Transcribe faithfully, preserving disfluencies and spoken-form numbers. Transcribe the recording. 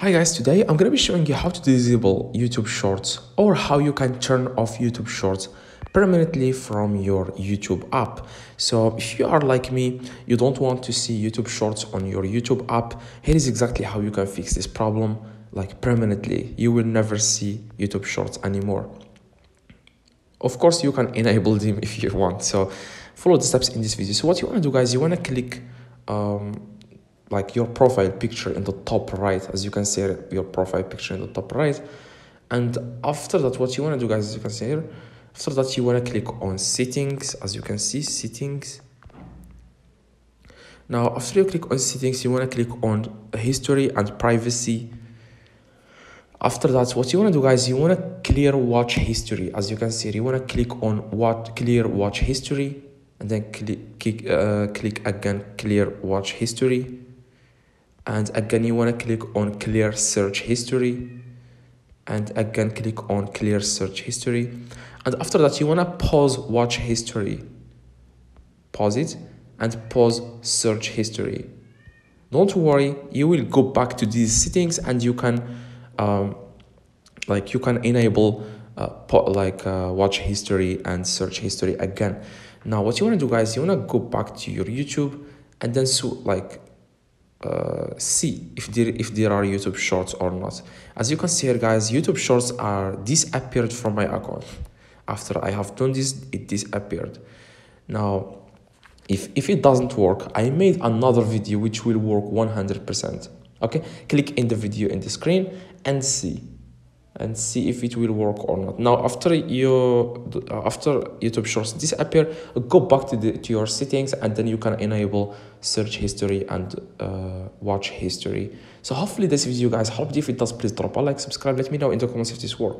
Hi guys, today I'm gonna be showing you how to disable YouTube Shorts or how you can turn off YouTube Shorts permanently from your YouTube app. So if you are like me, you don't want to see YouTube Shorts on your YouTube app, here is exactly how you can fix this problem, like permanently. You will never see YouTube Shorts anymore. Of course, you can enable them if you want. So follow the steps in this video. So what you wanna do, guys, you wanna click um, like your profile picture in the top right, as you can see here, your profile picture in the top right. And after that, what you want to do, guys, as you can see here, after that you want to click on settings. As you can see, settings. Now after you click on settings, you want to click on history and privacy. After that, what you want to do, guys, you want to clear watch history. As you can see, you want to click on what clear watch history, and then click click, uh, click again clear watch history. And again, you want to click on clear search history. And again, click on clear search history. And after that, you want to pause watch history. Pause it and pause search history. Don't worry, you will go back to these settings and you can, um, like you can enable uh, like uh, watch history and search history again. Now, what you want to do, guys, you want to go back to your YouTube and then so like, Uh, see if there if there are YouTube Shorts or not. As you can see here, guys, YouTube Shorts are disappeared from my account. After I have done this, it disappeared. Now, if if it doesn't work, I made another video which will work one hundred percent. Okay, click in the video in the screen and see and see if it will work or not. Now, after you after YouTube Shorts disappear, go back to the to your settings and then you can enable search history and uh, watch history. So hopefully this video, guys, helped. If it does, please drop a like, subscribe, let me know in the comments if this works.